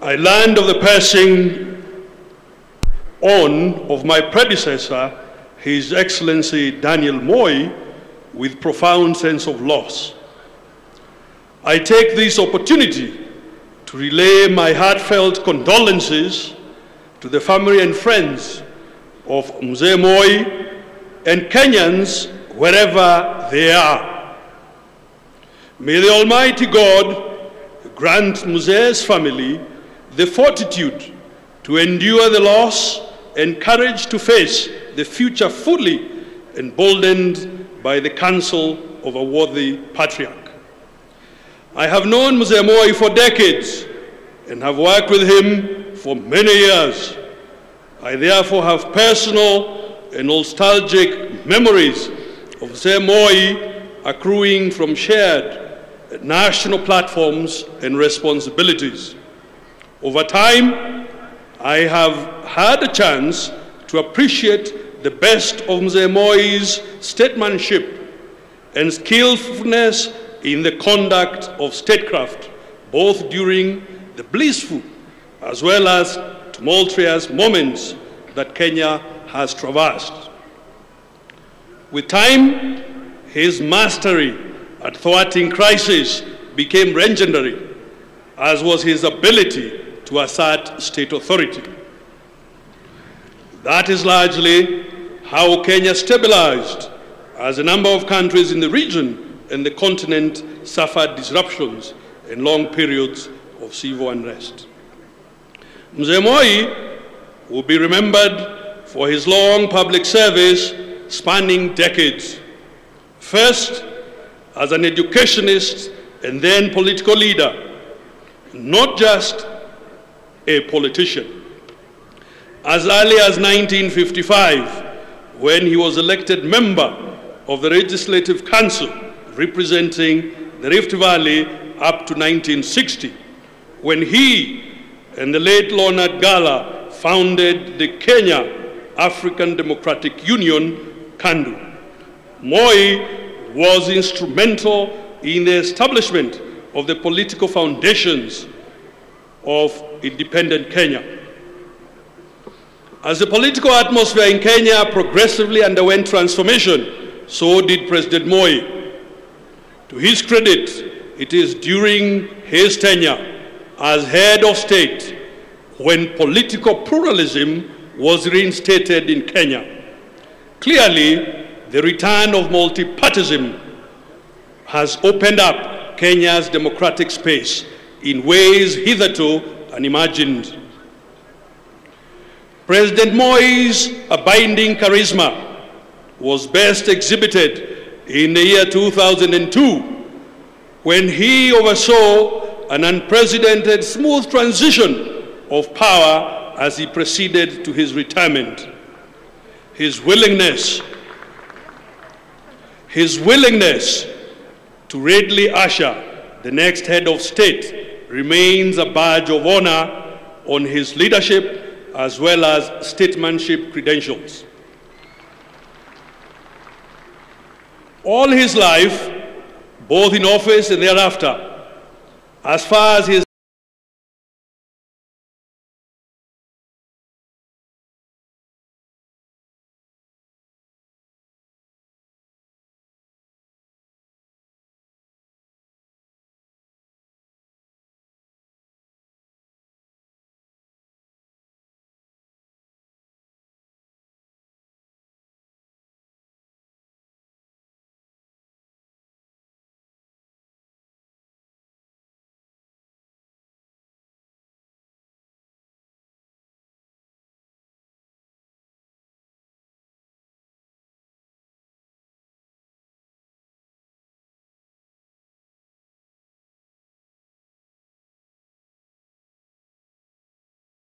I learned of the passing on of my predecessor, His Excellency Daniel Moi, with profound sense of loss. I take this opportunity to relay my heartfelt condolences to the family and friends of Mzee Moi and Kenyans wherever they are. May the Almighty God grant Mzee's family the fortitude to endure the loss and courage to face the future fully emboldened by the counsel of a worthy patriarch. I have known Mzee Moi for decades and have worked with him for many years. I therefore have personal and nostalgic memories of Mzee Moi accruing from shared national platforms and responsibilities. Over time, I have had a chance to appreciate the best of Mzee Moi's statesmanship and skillfulness in the conduct of statecraft, both during the blissful as well as tumultuous moments that Kenya has traversed. With time, his mastery at thwarting crisis became legendary, as was his ability to assert state authority. That is largely how Kenya stabilized, as a number of countries in the region and the continent suffered disruptions and long periods of civil unrest. Mzee Moi will be remembered for his long public service spanning decades, first as an educationist and then political leader, not just a politician. As early as 1955, when he was elected member of the Legislative Council, representing the Rift Valley up to 1960, when he and the late Leonard Gala founded the Kenya African Democratic Union, Kandu. Moi was instrumental in the establishment of the political foundations of independent Kenya. As the political atmosphere in Kenya progressively underwent transformation, so did President Moi. To his credit, it is during his tenure as head of state when political pluralism was reinstated in Kenya. Clearly, the return of multipartism has opened up Kenya's democratic space in ways hitherto unimagined. President Moi's abiding charisma was best exhibited in the year 2002, when he oversaw an unprecedented smooth transition of power as he proceeded to his retirement. His willingness to readily usher the next head of state remains a badge of honor on his leadership as well as statesmanship credentials. All his life, both in office and thereafter, as far as his